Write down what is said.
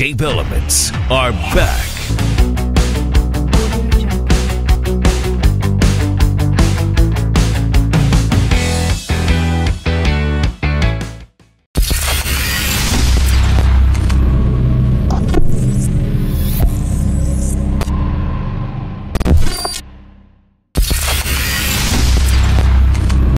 shape elements are back.